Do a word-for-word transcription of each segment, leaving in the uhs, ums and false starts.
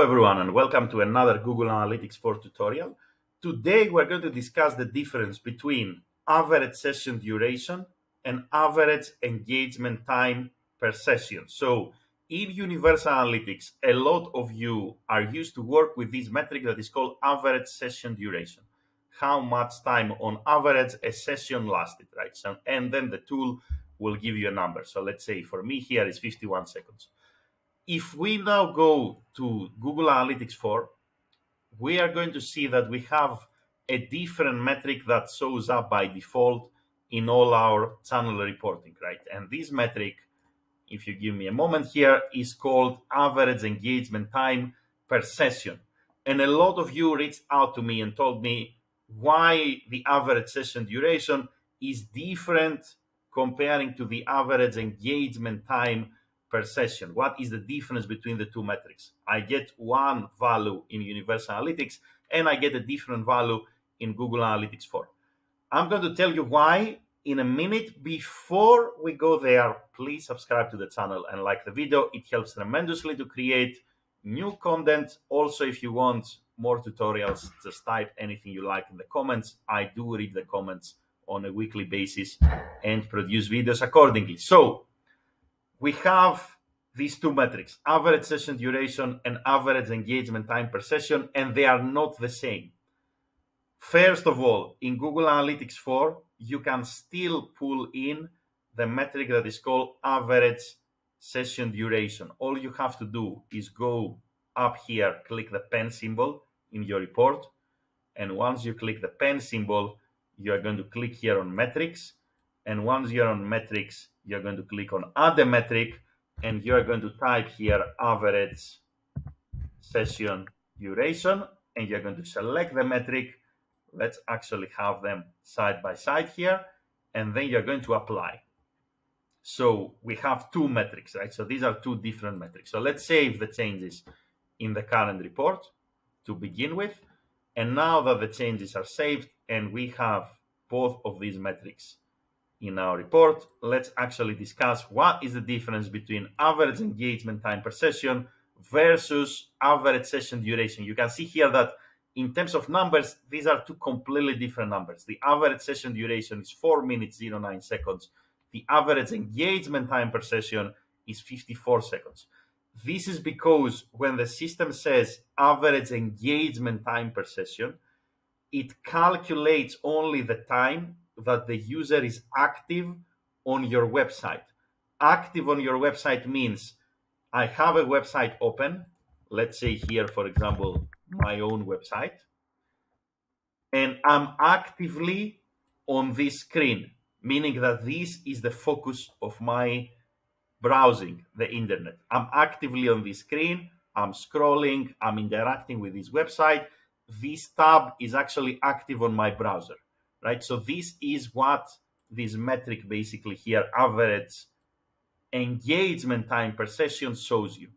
Hello everyone and welcome to another Google Analytics four tutorial. Today we're going to discuss the difference between average session duration and average engagement time per session. So in Universal Analytics, a lot of you are used to work with this metric that is called average session duration. How much time on average a session lasted, right? So, and then the tool will give you a number. So let's say for me here is fifty-one seconds. If we now go to Google Analytics four, we are going to see that we have a different metric that shows up by default in all our channel reporting, right? And this metric, if you give me a moment here, is called average engagement time per session. And a lot of you reached out to me and told me why the average session duration is different comparing to the average engagement time per session. What is the difference between the two metrics? I get one value in Universal Analytics and I get a different value in Google Analytics four. I'm going to tell you why in a minute. Before we go there, please subscribe to the channel and like the video. It helps tremendously to create new content. Also, if you want more tutorials, just type anything you like in the comments. I do read the comments on a weekly basis and produce videos accordingly. So we have these two metrics, average session duration and average engagement time per session, and they are not the same. First of all, in Google Analytics four, you can still pull in the metric that is called average session duration. All you have to do is go up here, click the pen symbol in your report. And once you click the pen symbol, you are going to click here on metrics. And once you're on metrics, you're going to click on add a metric, and you're going to type here average session duration, and you're going to select the metric. Let's actually have them side by side here, and then you're going to apply. So we have two metrics, right? So these are two different metrics. So let's save the changes in the current report to begin with. And now that the changes are saved and we have both of these metrics in our report, let's actually discuss what is the difference between average engagement time per session versus average session duration. You can see here that in terms of numbers, these are two completely different numbers. The average session duration is four minutes, zero nine seconds. The average engagement time per session is fifty-four seconds. This is because when the system says average engagement time per session, it calculates only the time that the user is active on your website. Active on your website means I have a website open. Let's say here, for example, my own website. And I'm actively on this screen, meaning that this is the focus of my browsing the internet. I'm actively on this screen. I'm scrolling. I'm interacting with this website. This tab is actually active on my browser. Right, so this is what this metric basically here, average engagement time per session, shows you.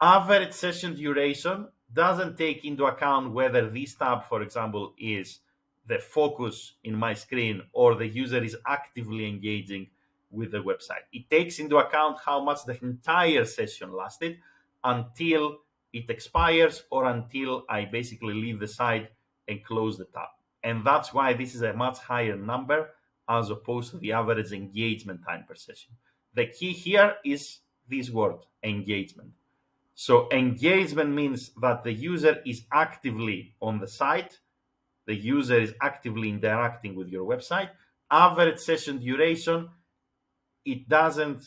Average session duration doesn't take into account whether this tab, for example, is the focus in my screen or the user is actively engaging with the website. It takes into account how much the entire session lasted until it expires or until I basically leave the site and close the tab. And that's why this is a much higher number as opposed to the average engagement time per session. The key here is this word, engagement. So engagement means that the user is actively on the site. The user is actively interacting with your website. Average session duration, it doesn't,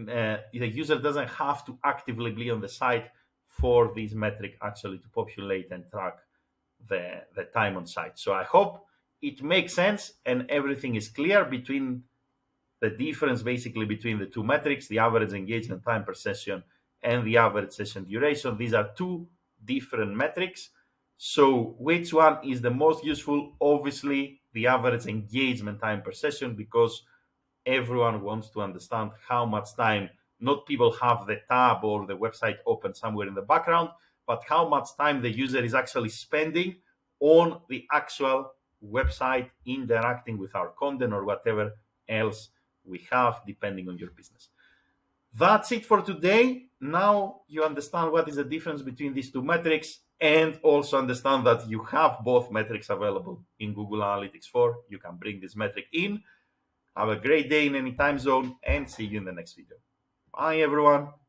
uh, the user doesn't have to actively be on the site for this metric actually to populate and track The, the time on site. So I hope it makes sense and everything is clear between the difference basically between the two metrics, the average engagement time per session and the average session duration. These are two different metrics. So which one is the most useful? Obviously, the average engagement time per session, because everyone wants to understand how much time, not people have the tab or the website open somewhere in the background, but how much time the user is actually spending on the actual website, interacting with our content or whatever else we have, depending on your business. That's it for today. Now you understand what is the difference between these two metrics, and also understand that you have both metrics available in Google Analytics four. You can bring this metric in. Have a great day in any time zone, and see you in the next video. Bye, everyone.